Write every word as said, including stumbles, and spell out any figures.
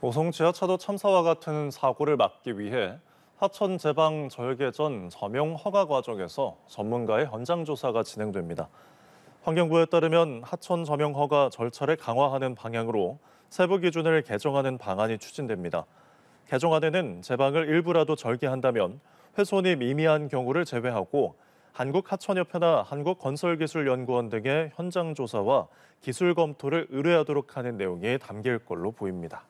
오송 지하차도 참사와 같은 사고를 막기 위해 하천 제방 절개 전 점용 허가 과정에서 전문가의 현장 조사가 진행됩니다. 환경부에 따르면 하천 점용 허가 절차를 강화하는 방향으로 세부 기준을 개정하는 방안이 추진됩니다. 개정안에는 제방을 일부라도 절개한다면 훼손이 미미한 경우를 제외하고 한국하천협회나 한국건설기술연구원 등의 현장 조사와 기술 검토를 의뢰하도록 하는 내용이 담길 걸로 보입니다.